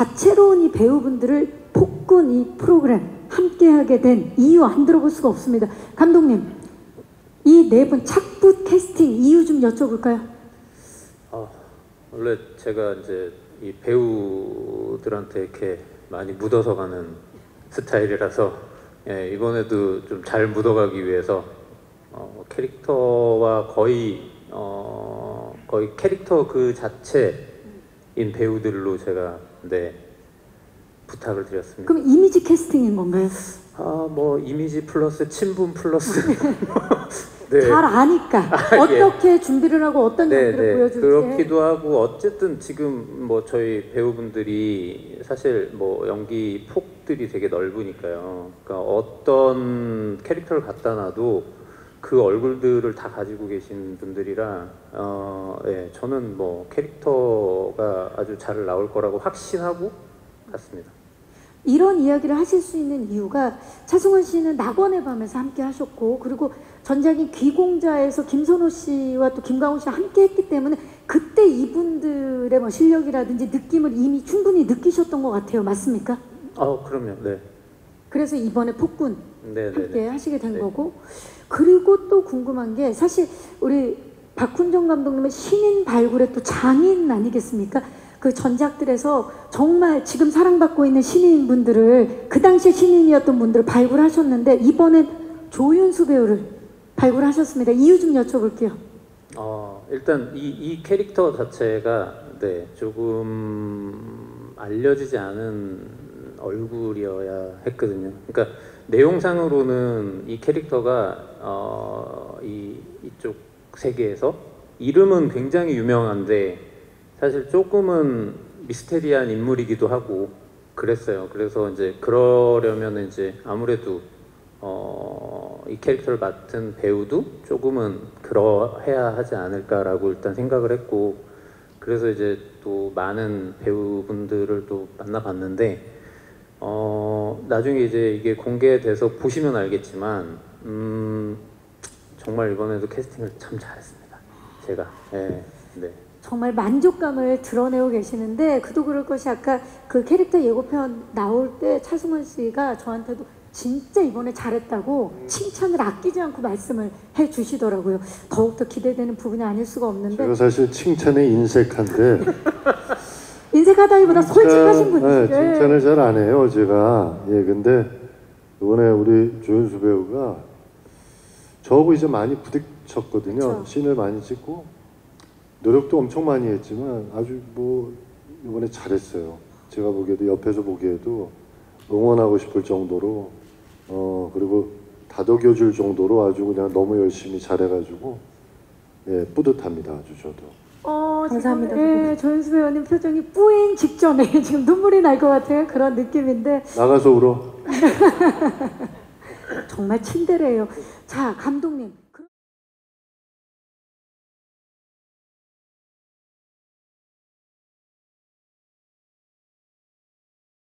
다채로운 이 배우분들을 폭군 이 프로그램 함께하게 된 이유 안 들어볼 수가 없습니다. 감독님, 이 네 분 착붙 캐스팅 이유 좀 여쭤볼까요? 원래 제가 이제 이 배우들한테 이렇게 많이 묻어서 가는 스타일이라서, 예, 이번에도 좀 잘 묻어가기 위해서 캐릭터와 거의 캐릭터 그 자체인 배우들로 제가 부탁을 드렸습니다. 그럼 이미지 캐스팅인 건가요? 뭐 이미지 플러스 친분 플러스 네. 잘 아니까 어떻게 예. 준비를 하고 어떤 연기를 보여줄지 그렇기도 하고, 어쨌든 지금 뭐 저희 배우분들이 사실 뭐 연기 폭들이 되게 넓으니까요. 그러니까 어떤 캐릭터를 갖다 놔도 그 얼굴들을 다 가지고 계신 분들이라 예, 저는 뭐 캐릭터가 아주 잘 나올 거라고 확신하고 갔습니다. 이런 이야기를 하실 수 있는 이유가 차승원 씨는 낙원의 밤에서 함께 하셨고, 그리고 전작인 귀공자에서 김선호 씨와 또 김강호 씨와 함께 했기 때문에 그때 이분들의 뭐 실력이라든지 느낌을 이미 충분히 느끼셨던 것 같아요. 맞습니까? 그럼요. 네. 그래서 이번에 폭군 함께 하시게 된 거고, 그리고 또 궁금한 게 사실 우리 박훈정 감독님의 신인 발굴의 또 장인 아니겠습니까? 그 전작들에서 정말 지금 사랑받고 있는 신인분들을, 그 당시에 신인이었던 분들을 발굴하셨는데 이번엔 조윤수 배우를 발굴하셨습니다. 이유 좀 여쭤볼게요. 일단 이 캐릭터 자체가 조금 알려지지 않은 얼굴이어야 했거든요. 그러니까 내용상으로는 이 캐릭터가 이쪽 세계에서 이름은 굉장히 유명한데 사실 조금은 미스테리한 인물이기도 하고 그랬어요. 그래서 이제 그러려면 이제 아무래도 이 캐릭터를 맡은 배우도 조금은 그러해야 하지 않을까라고 일단 생각을 했고, 그래서 이제 또 많은 배우분들을 또 만나봤는데 나중에 이제 이게 공개돼서 보시면 알겠지만 정말 이번에도 캐스팅을 참 잘했습니다. 제가 정말 만족감을 드러내고 계시는데, 그도 그럴 것이 아까 그 캐릭터 예고편 나올 때 차승원 씨가 저한테도 진짜 이번에 잘했다고 칭찬을 아끼지 않고 말씀을 해주시더라고요. 더욱더 기대되는 부분이 아닐 수가 없는데, 제가 사실 칭찬에 인색한데 인색하다기보다 솔직하신 분이시죠. 칭찬을 잘 안 해요 제가. 근데 이번에 우리 조윤수 배우가 저하고 이제 많이 부딪혔거든요. 그쵸. 씬을 많이 찍고 노력도 엄청 많이 했지만 아주 뭐 이번에 잘했어요. 제가 보기에도, 옆에서 보기에도 응원하고 싶을 정도로 그리고 다독여줄 정도로 아주 그냥 너무 열심히 잘해가지고 뿌듯합니다. 아주 저도. 감사합니다. 네, 조윤수 배우님 표정이 뿌잉 직전에 지금 눈물이 날 것 같아요. 그런 느낌인데 나가서 울어. 정말 친데레예요. 자, 감독님.